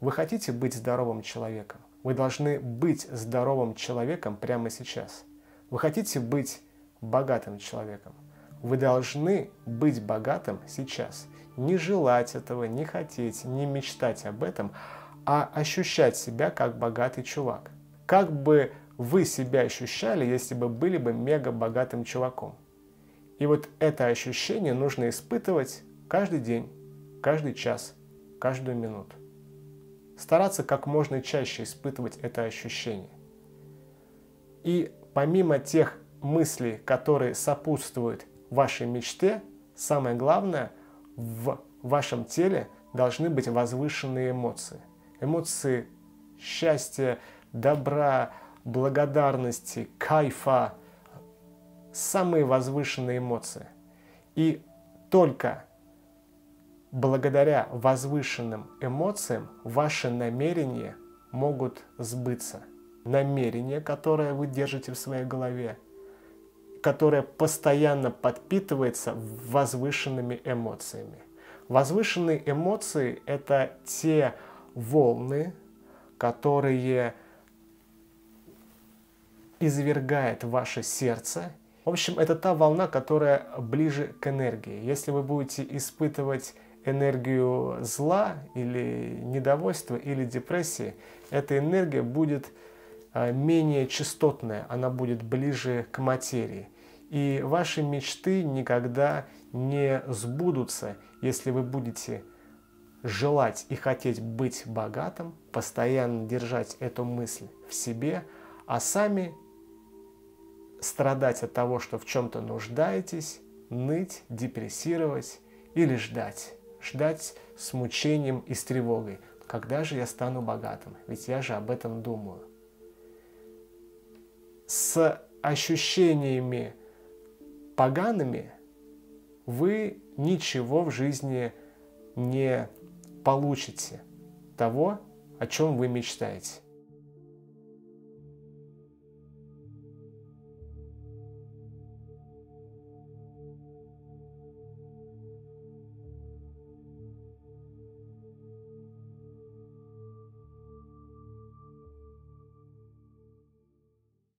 Вы хотите быть здоровым человеком? Вы должны быть здоровым человеком прямо сейчас. Вы хотите быть богатым человеком? Вы должны быть богатым сейчас. Не желать этого, не хотеть, не мечтать об этом, а ощущать себя как богатый чувак. Как бы вы себя ощущали, если бы были бы мега богатым чуваком? И вот это ощущение нужно испытывать каждый день, каждый час, каждую минуту. Стараться как можно чаще испытывать это ощущение. И помимо тех мыслей, которые сопутствуют вашей мечте, самое главное, в вашем теле должны быть возвышенные эмоции. Эмоции счастья, добра, благодарности, кайфа. Самые возвышенные эмоции. И только благодаря возвышенным эмоциям ваши намерения могут сбыться. Намерение, которое вы держите в своей голове, которое постоянно подпитывается возвышенными эмоциями. Возвышенные эмоции — это те волны, которые извергает ваше сердце. В общем, это та волна, которая ближе к энергии. Если вы будете испытывать энергию зла или недовольства или депрессии, эта энергия будет менее частотная, она будет ближе к материи. И ваши мечты никогда не сбудутся, если вы будете желать и хотеть быть богатым, постоянно держать эту мысль в себе, а сами страдать от того, что в чем-то нуждаетесь, ныть, депрессировать или ждать. Ждать с мучением и с тревогой. Когда же я стану богатым? Ведь я же об этом думаю. С ощущениями погаными вы ничего в жизни не получите того, о чем вы мечтаете.